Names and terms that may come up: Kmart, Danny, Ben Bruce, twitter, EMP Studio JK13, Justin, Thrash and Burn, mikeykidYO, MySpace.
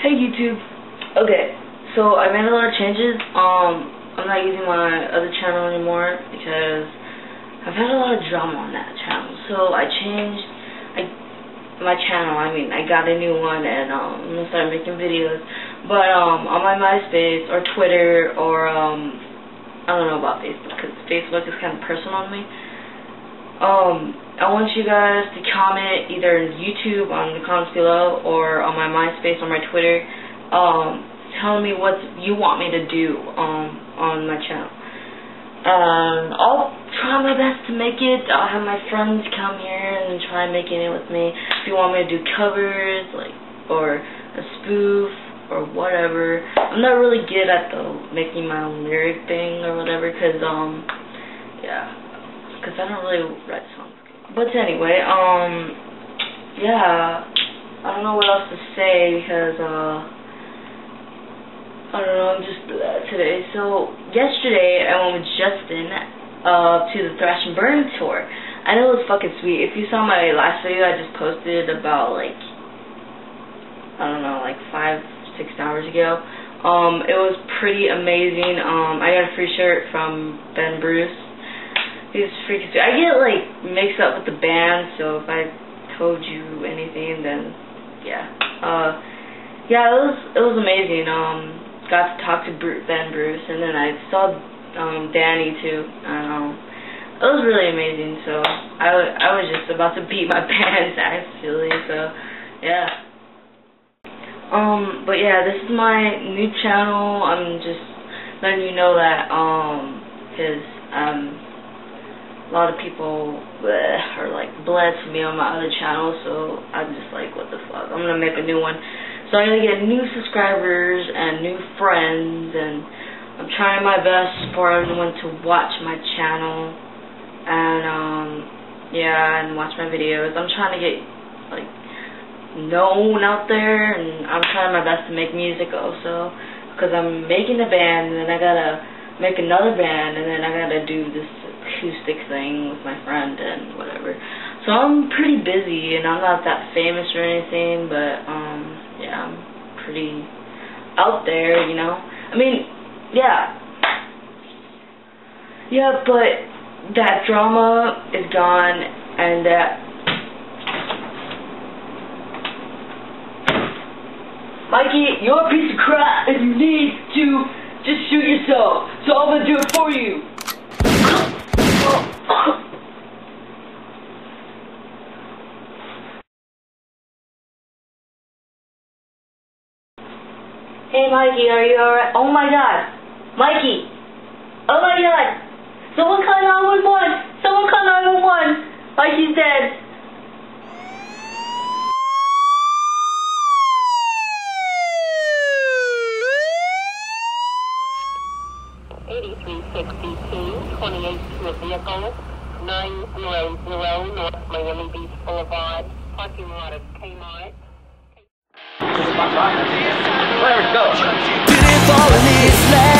Hey YouTube. Okay, so I made a lot of changes. I'm not using my other channel anymore because I've had a lot of drama on that channel. So I changed my channel. I mean, I got a new one, and I'm gonna start making videos. But on my MySpace or Twitter or I don't know about Facebook because Facebook is kind of personal to me. I want you guys to comment either on YouTube, on the comments below, or on my MySpace, on my Twitter, telling me what you want me to do on my channel. I'll try my best to make it. I'll have my friends come here and try making it with me. If you want me to do covers, like, or a spoof, or whatever. I'm not really good at making my own lyric thing or whatever, because, I don't really write songs. But anyway, yeah, I don't know what else to say because, I don't know, I'm just today. So, yesterday I went with Justin to the Thrash and Burn tour, and it was fucking sweet. If you saw my last video I just posted about, like, I don't know, like 5-6 hours ago, it was pretty amazing. I got a free shirt from Ben Bruce. He's freaking stupid. I get, like, mixed up with the band, so if I told you anything, then, yeah. Yeah, it was amazing. Got to talk to Ben Bruce, and then I saw Danny, too. And, it was really amazing, so I was just about to beat my pants, actually, so, yeah. But, yeah, this is my new channel. I'm just letting you know that, because, a lot of people are like blessed to be on my other channel, so I'm just like, what the fuck? I'm gonna make a new one. So I'm gonna get new subscribers and new friends, and I'm trying my best for everyone to watch my channel and yeah, and watch my videos. I'm trying to get like known out there, and I'm trying my best to make music also, because I'm making a band, and then I gotta make another band, and then I gotta do this acoustic thing with my friend and whatever. So I'm pretty busy, and I'm not that famous or anything, but yeah, I'm pretty out there, you know. I mean, yeah, but that drama is gone, and that Mikey, you're a piece of crap, and you need to. Just shoot yourself, so I'm gonna do it for you. Hey Mikey, are you alright? Oh my god, Mikey! Oh my god! Someone call 911! Someone call 911! Mikey's dead! Vehicle 900 North Miami Beach Boulevard, parking lot of Kmart. Let's go.